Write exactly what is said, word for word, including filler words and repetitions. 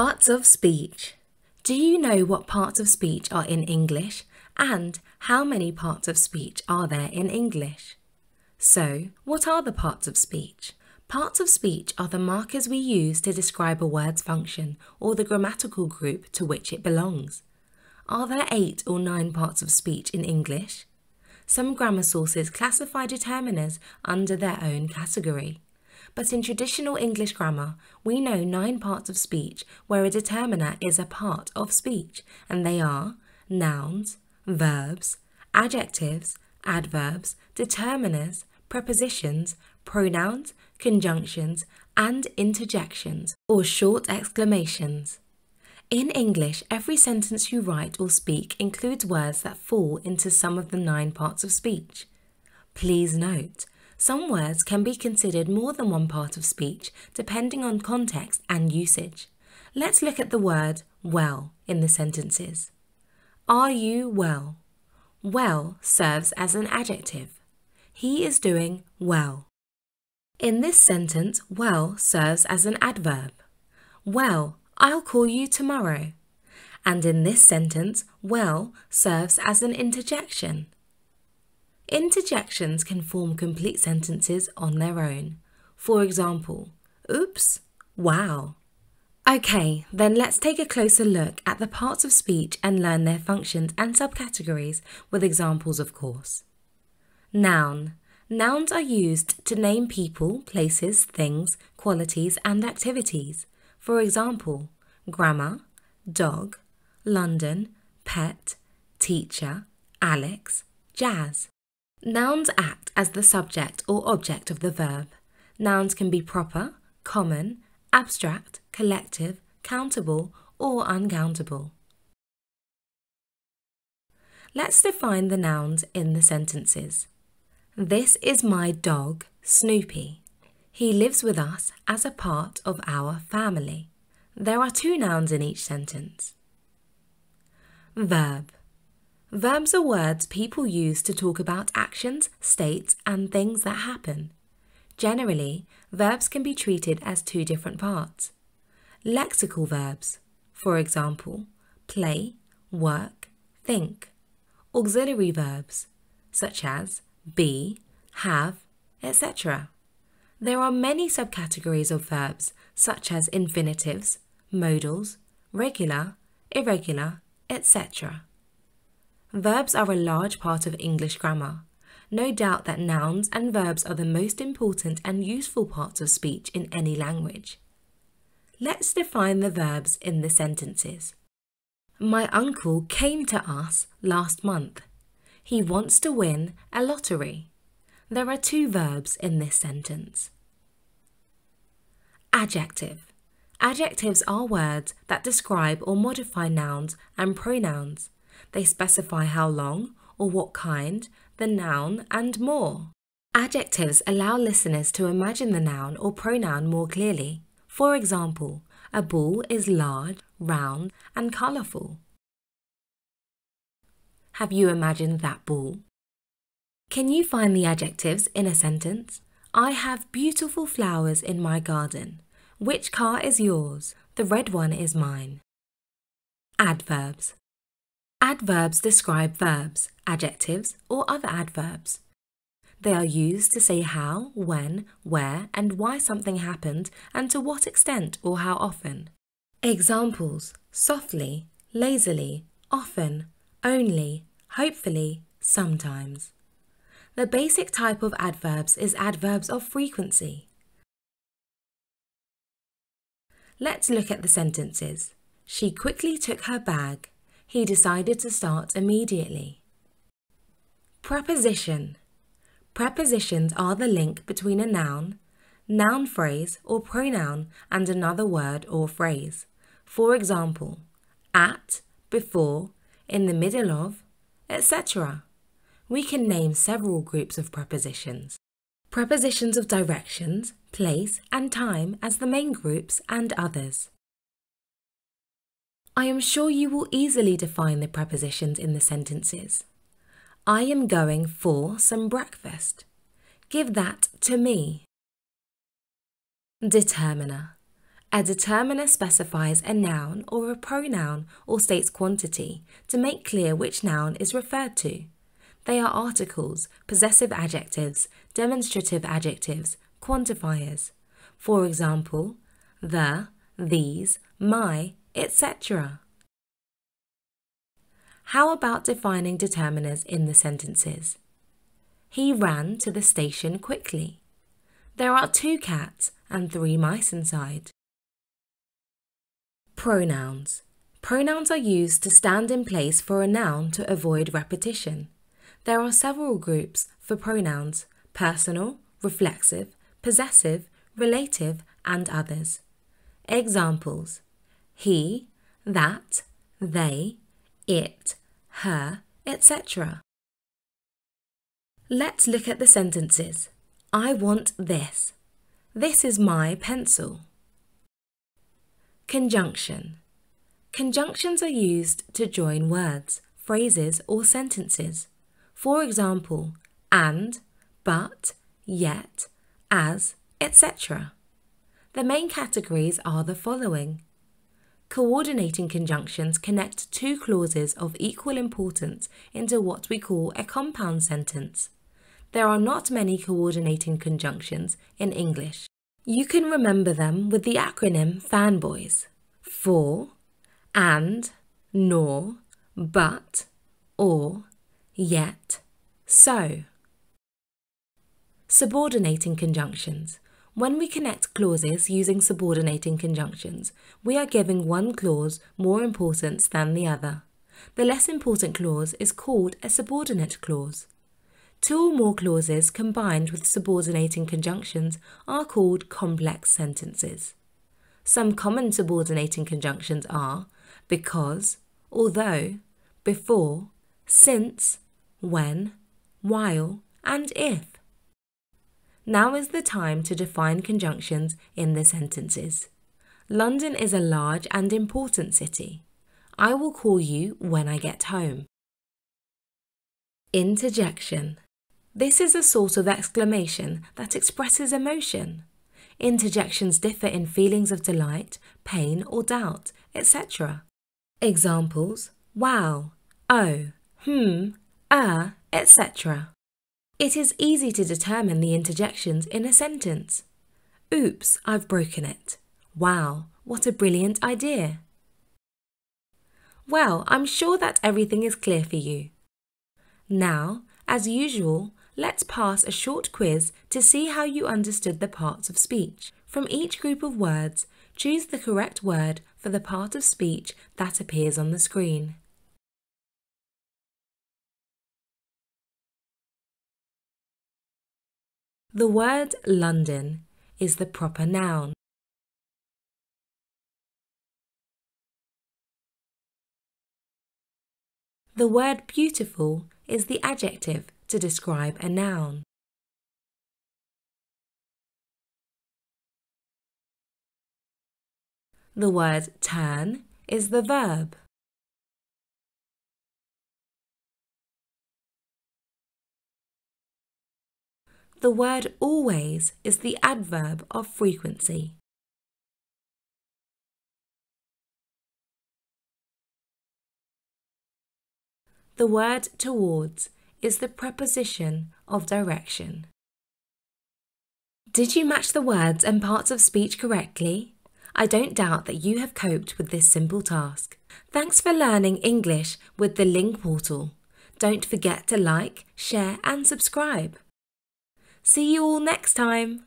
Parts of speech. Do you know what parts of speech are in English and how many parts of speech are there in English? So, what are the parts of speech? Parts of speech are the markers we use to describe a word's function or the grammatical group to which it belongs. Are there eight or nine parts of speech in English? Some grammar sources classify determiners under their own category. But in traditional English grammar, we know nine parts of speech where a determiner is a part of speech, and they are nouns, verbs, adjectives, adverbs, determiners, prepositions, pronouns, conjunctions, and interjections, or short exclamations. In English, every sentence you write or speak includes words that fall into some of the nine parts of speech. Please note, some words can be considered more than one part of speech depending on context and usage. Let's look at the word well in the sentences. Are you well? Well serves as an adjective. He is doing well. In this sentence, well serves as an adverb. Well, I'll call you tomorrow. And in this sentence, well serves as an interjection. Interjections can form complete sentences on their own. For example, oops, wow. Okay, then let's take a closer look at the parts of speech and learn their functions and subcategories with examples, of course. Noun. Nouns are used to name people, places, things, qualities, and activities. For example, grandma, dog, London, pet, teacher, Alex, jazz. Nouns act as the subject or object of the verb. Nouns can be proper, common, abstract, collective, countable, or uncountable. Let's define the nouns in the sentences. This is my dog, Snoopy. He lives with us as a part of our family. There are two nouns in each sentence. Verb. Verbs are words people use to talk about actions, states, and things that happen. Generally, verbs can be treated as two different parts. Lexical verbs, for example, play, work, think. Auxiliary verbs, such as be, have, et cetera. There are many subcategories of verbs, such as infinitives, modals, regular, irregular, et cetera. Verbs are a large part of English grammar. No doubt that nouns and verbs are the most important and useful parts of speech in any language. Let's define the verbs in the sentences. My uncle came to us last month. He wants to win a lottery. There are two verbs in this sentence. Adjective. Adjectives are words that describe or modify nouns and pronouns. They specify how long, or what kind, the noun, and more. Adjectives allow listeners to imagine the noun or pronoun more clearly. For example, a ball is large, round, and colourful. Have you imagined that ball? Can you find the adjectives in a sentence? I have beautiful flowers in my garden. Which car is yours? The red one is mine. Adverbs. Adverbs describe verbs, adjectives, or other adverbs. They are used to say how, when, where, and why something happened, and to what extent or how often. Examples: softly, lazily, often, only, hopefully, sometimes. The basic type of adverbs is adverbs of frequency. Let's look at the sentences. She quickly took her bag. He decided to start immediately. Preposition. Prepositions are the link between a noun, noun phrase or pronoun and another word or phrase. For example, at, before, in the middle of, et cetera. We can name several groups of prepositions. Prepositions of directions, place and time as the main groups and others. I am sure you will easily define the prepositions in the sentences. I am going for some breakfast. Give that to me. Determiner. A determiner specifies a noun or a pronoun or states quantity to make clear which noun is referred to. They are articles, possessive adjectives, demonstrative adjectives, quantifiers. For example, the, these, my, et cetera. How about defining determiners in the sentences? He ran to the station quickly. There are two cats and three mice inside. Pronouns. Pronouns are used to stand in place for a noun to avoid repetition. There are several groups for pronouns: personal, reflexive, possessive, relative, and others. Examples: he, that, they, it, her, et cetera. Let's look at the sentences. I want this. This is my pencil. Conjunction. Conjunctions are used to join words, phrases, or sentences. For example, and, but, yet, as, et cetera. The main categories are the following. Coordinating conjunctions connect two clauses of equal importance into what we call a compound sentence. There are not many coordinating conjunctions in English. You can remember them with the acronym FANBOYS. For, and, nor, but, or, yet, so. Subordinating conjunctions. When we connect clauses using subordinating conjunctions, we are giving one clause more importance than the other. The less important clause is called a subordinate clause. Two or more clauses combined with subordinating conjunctions are called complex sentences. Some common subordinating conjunctions are because, although, before, since, when, while, and if. Now is the time to define conjunctions in the sentences. London is a large and important city. I will call you when I get home. Interjection. This is a sort of exclamation that expresses emotion. Interjections differ in feelings of delight, pain or doubt, et cetera. Examples: wow, oh, hmm, uh, et cetera. It is easy to determine the interjections in a sentence. Oops, I've broken it. Wow, what a brilliant idea. Well, I'm sure that everything is clear for you. Now, as usual, let's pass a short quiz to see how you understood the parts of speech. From each group of words, choose the correct word for the part of speech that appears on the screen. The word London is the proper noun. The word beautiful is the adjective to describe a noun. The word turn is the verb. The word always is the adverb of frequency. The word towards is the preposition of direction. Did you match the words and parts of speech correctly? I don't doubt that you have coped with this simple task. Thanks for learning English with the Lingportal. Don't forget to like, share and subscribe. See you all next time!